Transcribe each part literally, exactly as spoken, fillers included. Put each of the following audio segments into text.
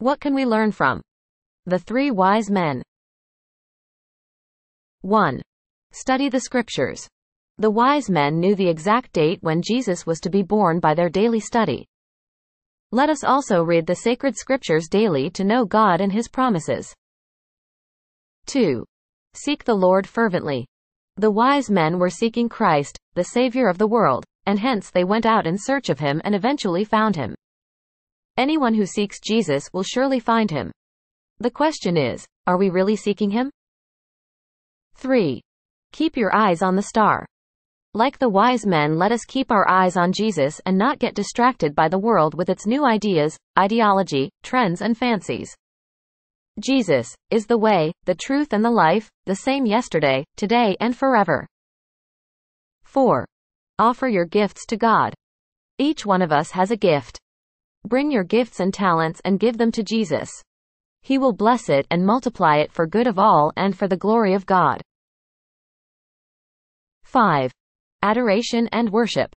What can we learn from the three wise men? one. Study the scriptures. The wise men knew the exact date when Jesus was to be born by their daily study. Let us also read the sacred scriptures daily to know God and His promises. two. Seek the Lord fervently. The wise men were seeking Christ, the Savior of the world, and hence they went out in search of Him and eventually found Him. Anyone who seeks Jesus will surely find Him. The question is, are we really seeking Him? three. Keep your eyes on the star. Like the wise men, let us keep our eyes on Jesus and not get distracted by the world with its new ideas, ideology, trends and fancies. Jesus is the way, the truth and the life, the same yesterday, today and forever. four. Offer your gifts to God. Each one of us has a gift. Bring your gifts and talents and give them to Jesus. He will bless it and multiply it for good of all and for the glory of God. five. Adoration and worship.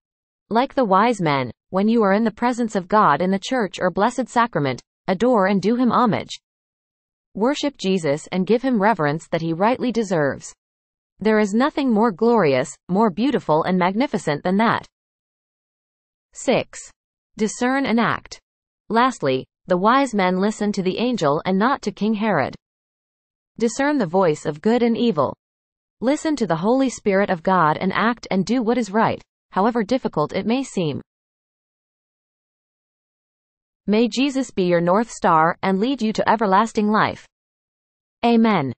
Like the wise men, when you are in the presence of God in the church or blessed sacrament, adore and do Him homage. Worship Jesus and give Him reverence that He rightly deserves. There is nothing more glorious, more beautiful and magnificent than that. six. Discern and act. Lastly, the wise men listened to the angel and not to King Herod. Discern the voice of good and evil. Listen to the Holy Spirit of God and act and do what is right, however difficult it may seem. May Jesus be your North Star and lead you to everlasting life. Amen.